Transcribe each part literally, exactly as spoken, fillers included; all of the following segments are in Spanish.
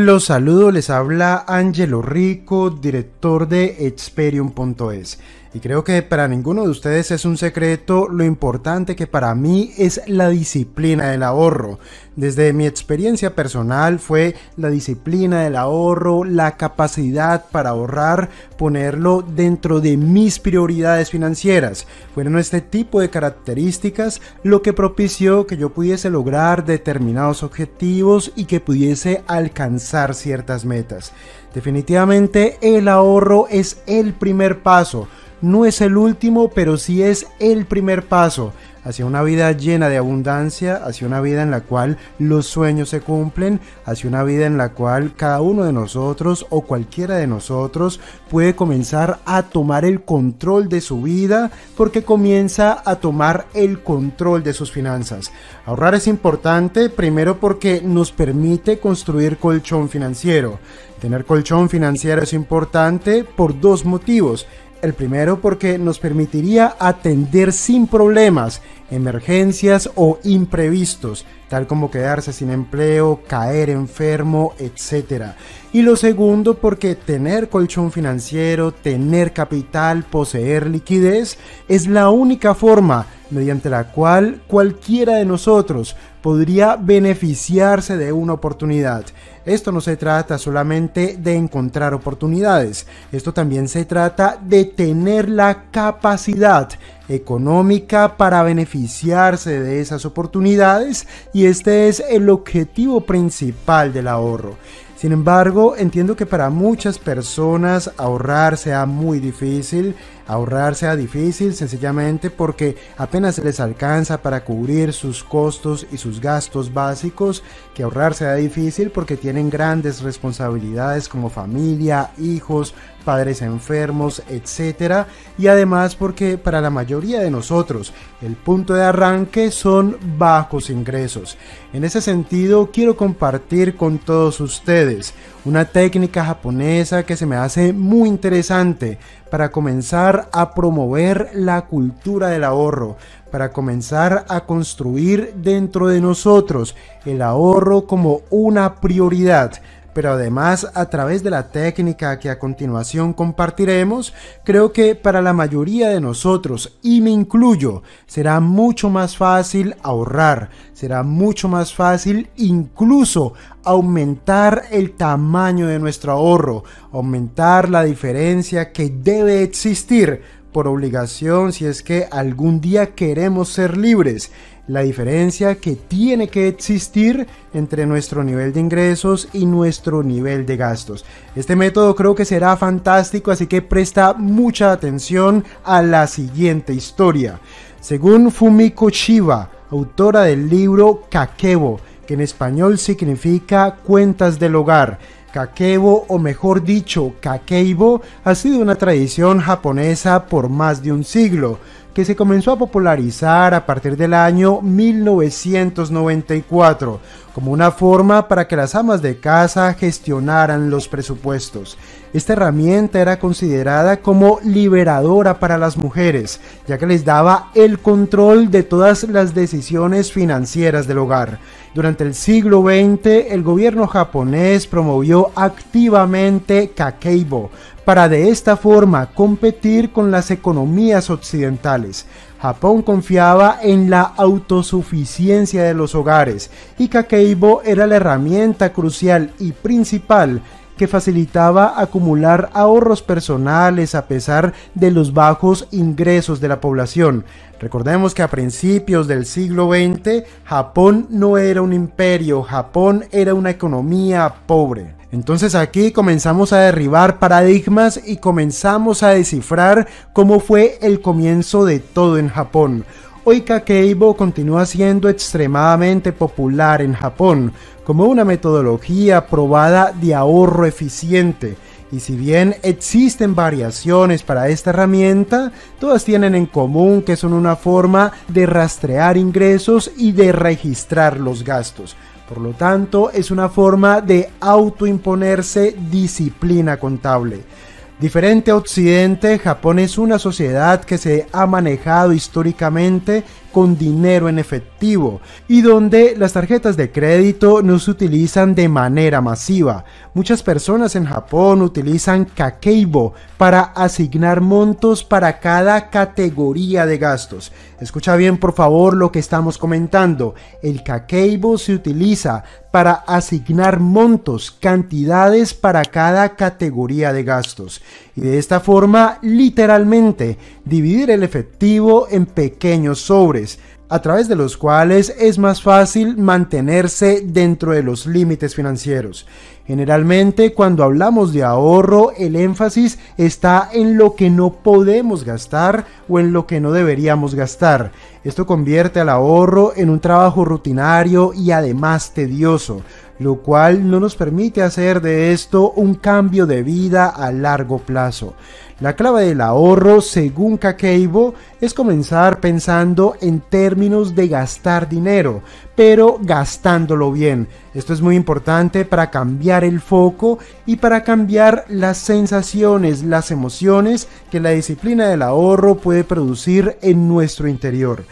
Los saludo, les habla Anyelo Rico, director de Experium punto es. Y creo que para ninguno de ustedes es un secreto lo importante que para mí es la disciplina del ahorro. Desde mi experiencia personal fue la disciplina del ahorro, la capacidad para ahorrar, ponerlo dentro de mis prioridades financieras. Fueron este tipo de características lo que propició que yo pudiese lograr determinados objetivos y que pudiese alcanzar ciertas metas. Definitivamente el ahorro es el primer paso. No es el último, pero sí es el primer paso hacia una vida llena de abundancia, hacia una vida en la cual los sueños se cumplen, hacia una vida en la cual cada uno de nosotros o cualquiera de nosotros puede comenzar a tomar el control de su vida porque comienza a tomar el control de sus finanzas. Ahorrar es importante primero porque nos permite construir colchón financiero. Tener colchón financiero es importante por dos motivos. El primero porque nos permitiría atender sin problemas emergencias o imprevistos, tal como quedarse sin empleo, caer enfermo, etcétera. Y lo segundo porque tener colchón financiero, tener capital, poseer liquidez es la única forma mediante la cual cualquiera de nosotros podría beneficiarse de una oportunidad. Esto no se trata solamente de encontrar oportunidades, esto también se trata de tener la capacidad económica para beneficiarse de esas oportunidades y este es el objetivo principal del ahorro. Sin embargo, entiendo que para muchas personas ahorrar sea muy difícil, ahorrar sea difícil sencillamente porque apenas les alcanza para cubrir sus costos y sus gastos básicos, que ahorrar sea difícil porque tienen grandes responsabilidades como familia, hijos, padres enfermos, etcétera, y además porque para la mayoría de nosotros el punto de arranque son bajos ingresos. En ese sentido, quiero compartir con todos ustedes una técnica japonesa que se me hace muy interesante para comenzar a promover la cultura del ahorro, para comenzar a construir dentro de nosotros el ahorro como una prioridad. Pero además, a través de la técnica que a continuación compartiremos, creo que para la mayoría de nosotros, y me incluyo, será mucho más fácil ahorrar, será mucho más fácil incluso aumentar el tamaño de nuestro ahorro, aumentar la diferencia que debe existir por obligación si es que algún día queremos ser libres. La diferencia que tiene que existir entre nuestro nivel de ingresos y nuestro nivel de gastos. Este método creo que será fantástico, así que presta mucha atención a la siguiente historia. Según Fumiko Chiba, autora del libro Kakeibo, que en español significa cuentas del hogar, Kakeibo, o mejor dicho, Kakeibo, ha sido una tradición japonesa por más de un siglo, que se comenzó a popularizar a partir del año mil novecientos noventa y cuatro, como una forma para que las amas de casa gestionaran los presupuestos. Esta herramienta era considerada como liberadora para las mujeres, ya que les daba el control de todas las decisiones financieras del hogar. Durante el siglo veinte, el gobierno japonés promovió activamente Kakeibo, para de esta forma competir con las economías occidentales. Japón confiaba en la autosuficiencia de los hogares y Kakeibo era la herramienta crucial y principal que facilitaba acumular ahorros personales a pesar de los bajos ingresos de la población. Recordemos que a principios del siglo veinte, Japón no era un imperio, Japón era una economía pobre. Entonces aquí comenzamos a derribar paradigmas y comenzamos a descifrar cómo fue el comienzo de todo en Japón. Hoy Kakeibo continúa siendo extremadamente popular en Japón como una metodología probada de ahorro eficiente. Y si bien existen variaciones para esta herramienta, todas tienen en común que son una forma de rastrear ingresos y de registrar los gastos. Por lo tanto, es una forma de autoimponerse disciplina contable. Diferente a Occidente, Japón es una sociedad que se ha manejado históricamente con dinero en efectivo y donde las tarjetas de crédito no se utilizan de manera masiva. Muchas personas en Japón utilizan Kakeibo para asignar montos para cada categoría de gastos. Escucha bien por favor lo que estamos comentando. El Kakeibo se utiliza para asignar montos, cantidades para cada categoría de gastos. Y de esta forma, literalmente, dividir el efectivo en pequeños sobres, a través de los cuales es más fácil mantenerse dentro de los límites financieros. Generalmente, cuando hablamos de ahorro, el énfasis está en lo que no podemos gastar o en lo que no deberíamos gastar. Esto convierte al ahorro en un trabajo rutinario y además tedioso, lo cual no nos permite hacer de esto un cambio de vida a largo plazo. La clave del ahorro, según Kakeibo, es comenzar pensando en términos de gastar dinero, pero gastándolo bien. Esto es muy importante para cambiar el foco y para cambiar las sensaciones, las emociones que la disciplina del ahorro puede producir en nuestro interior.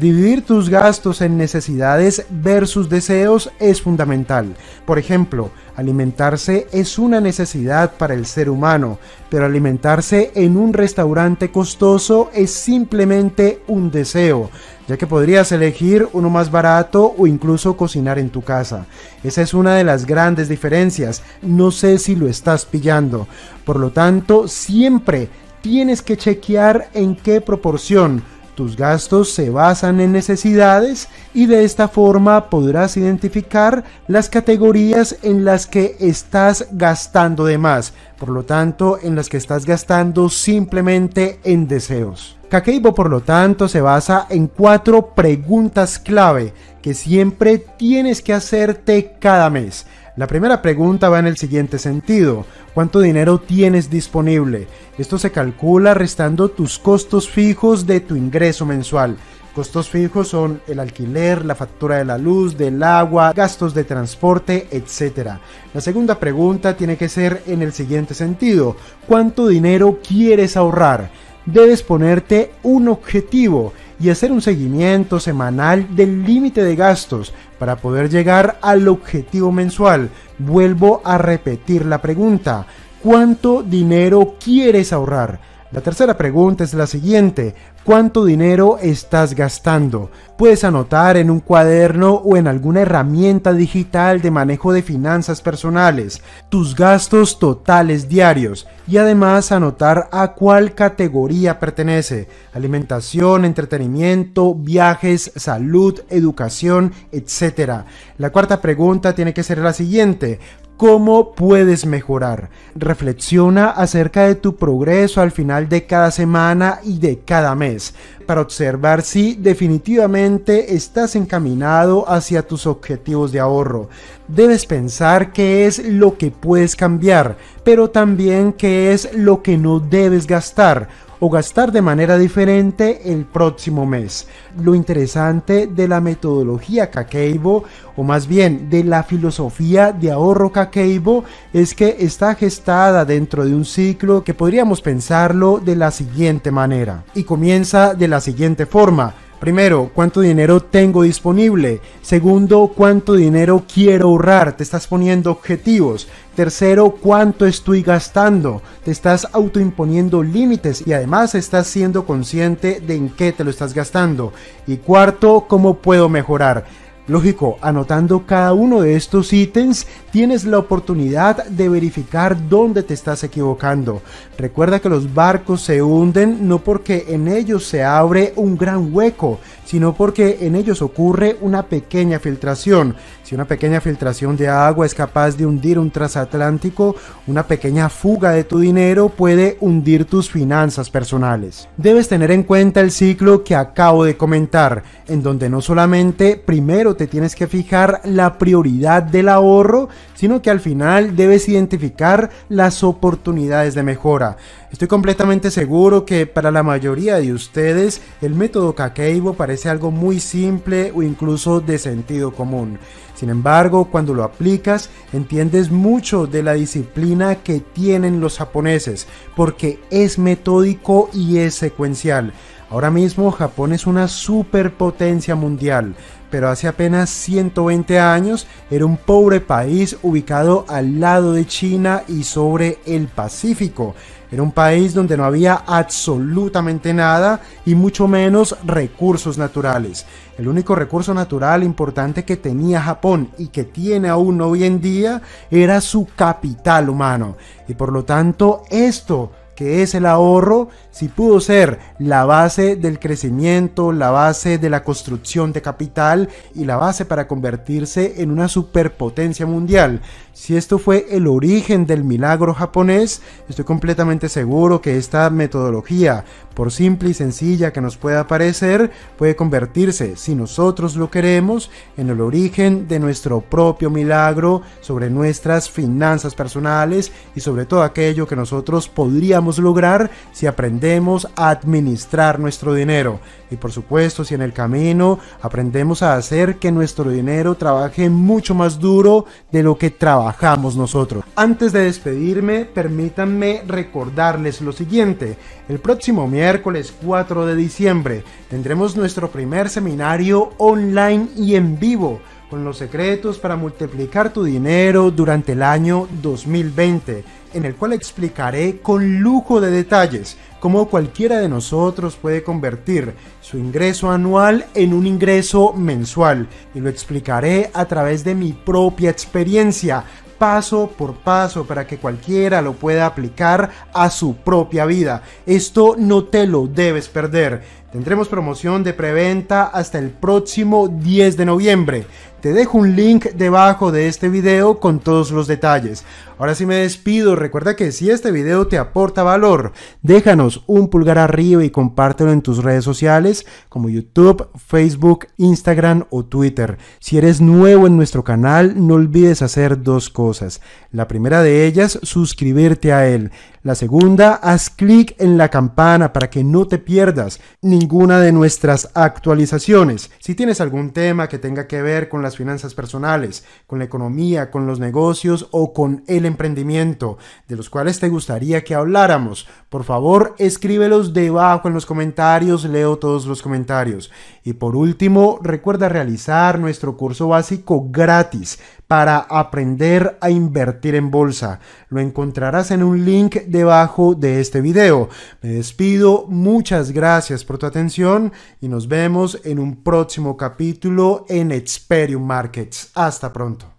Dividir tus gastos en necesidades versus deseos es fundamental. Por ejemplo, alimentarse es una necesidad para el ser humano, pero alimentarse en un restaurante costoso es simplemente un deseo, ya que podrías elegir uno más barato o incluso cocinar en tu casa. Esa es una de las grandes diferencias. No sé si lo estás pillando. Por lo tanto, siempre tienes que chequear en qué proporción tus gastos se basan en necesidades y de esta forma podrás identificar las categorías en las que estás gastando de más, por lo tanto en las que estás gastando simplemente en deseos. Kakeibo, por lo tanto, se basa en cuatro preguntas clave que siempre tienes que hacerte cada mes. La primera pregunta va en el siguiente sentido: ¿cuánto dinero tienes disponible? Esto se calcula restando tus costos fijos de tu ingreso mensual. Costos fijos son el alquiler, la factura de la luz, del agua, gastos de transporte, etcétera. La segunda pregunta tiene que ser en el siguiente sentido: ¿cuánto dinero quieres ahorrar? Debes ponerte un objetivo y hacer un seguimiento semanal del límite de gastos para poder llegar al objetivo mensual. Vuelvo a repetir la pregunta: ¿cuánto dinero quieres ahorrar? La tercera pregunta es la siguiente: ¿cuánto dinero estás gastando? Puedes anotar en un cuaderno o en alguna herramienta digital de manejo de finanzas personales tus gastos totales diarios y además anotar a cuál categoría pertenece: alimentación, entretenimiento, viajes, salud, educación, etcétera. La cuarta pregunta tiene que ser la siguiente: ¿cómo puedes mejorar? Reflexiona acerca de tu progreso al final de cada semana y de cada mes para observar si definitivamente estás encaminado hacia tus objetivos de ahorro. Debes pensar qué es lo que puedes cambiar, pero también qué es lo que no debes gastar o gastar de manera diferente el próximo mes. Lo interesante de la metodología Kakeibo, o más bien de la filosofía de ahorro Kakeibo, es que está gestada dentro de un ciclo que podríamos pensarlo de la siguiente manera, y comienza de la siguiente forma: primero, ¿cuánto dinero tengo disponible? Segundo, ¿cuánto dinero quiero ahorrar? Te estás poniendo objetivos. Tercero, ¿cuánto estoy gastando? Te estás autoimponiendo límites y además estás siendo consciente de en qué te lo estás gastando. Y cuarto, ¿cómo puedo mejorar? Lógico, anotando cada uno de estos ítems tienes la oportunidad de verificar dónde te estás equivocando. Recuerda que los barcos se hunden no porque en ellos se abre un gran hueco, sino porque en ellos ocurre una pequeña filtración. Si una pequeña filtración de agua es capaz de hundir un transatlántico, una pequeña fuga de tu dinero puede hundir tus finanzas personales. Debes tener en cuenta el ciclo que acabo de comentar, en donde no solamente primero te tienes que fijar la prioridad del ahorro, sino que al final debes identificar las oportunidades de mejora. Estoy completamente seguro que para la mayoría de ustedes el método Kakeibo parece algo muy simple o incluso de sentido común. Sin embargo, cuando lo aplicas, entiendes mucho de la disciplina que tienen los japoneses, porque es metódico y es secuencial. Ahora mismo Japón es una superpotencia mundial, pero hace apenas ciento veinte años era un pobre país ubicado al lado de China y sobre el Pacífico. Era un país donde no había absolutamente nada y mucho menos recursos naturales. El único recurso natural importante que tenía Japón y que tiene aún hoy en día era su capital humano. Y por lo tanto esto, que es el ahorro, si pudo ser la base del crecimiento, la base de la construcción de capital y la base para convertirse en una superpotencia mundial. Si esto fue el origen del milagro japonés, estoy completamente seguro que esta metodología, por simple y sencilla que nos pueda parecer, puede convertirse, si nosotros lo queremos, en el origen de nuestro propio milagro sobre nuestras finanzas personales y sobre todo aquello que nosotros podríamos lograr si aprendemos a administrar nuestro dinero. Y por supuesto, si en el camino aprendemos a hacer que nuestro dinero trabaje mucho más duro de lo que trabajamos nosotros. Antes de despedirme, permítanme recordarles lo siguiente. El próximo miércoles cuatro de diciembre tendremos nuestro primer seminario online y en vivo con los secretos para multiplicar tu dinero durante el año dos mil veinte, en el cual explicaré con lujo de detalles cómo cualquiera de nosotros puede convertir su ingreso anual en un ingreso mensual, y lo explicaré a través de mi propia experiencia, paso por paso, para que cualquiera lo pueda aplicar a su propia vida. Esto no te lo debes perder. Tendremos promoción de preventa hasta el próximo diez de noviembre. Te dejo un link debajo de este video con todos los detalles. Ahora sí me despido. Recuerda que si este video te aporta valor, déjanos un pulgar arriba y compártelo en tus redes sociales como YouTube, Facebook, Instagram o Twitter. Si eres nuevo en nuestro canal, no olvides hacer dos cosas. La primera de ellas, suscribirte a él. La segunda, haz clic en la campana para que no te pierdas ninguna de nuestras actualizaciones. Si tienes algún tema que tenga que ver con las finanzas personales, con la economía, con los negocios o con el emprendimiento, de los cuales te gustaría que habláramos, por favor escríbelos debajo en los comentarios, leo todos los comentarios. Y por último, recuerda realizar nuestro curso básico gratis para aprender a invertir en bolsa. Lo encontrarás en un link debajo de este video. Me despido, muchas gracias por tu atención y nos vemos en un próximo capítulo en Experium Markets. Hasta pronto.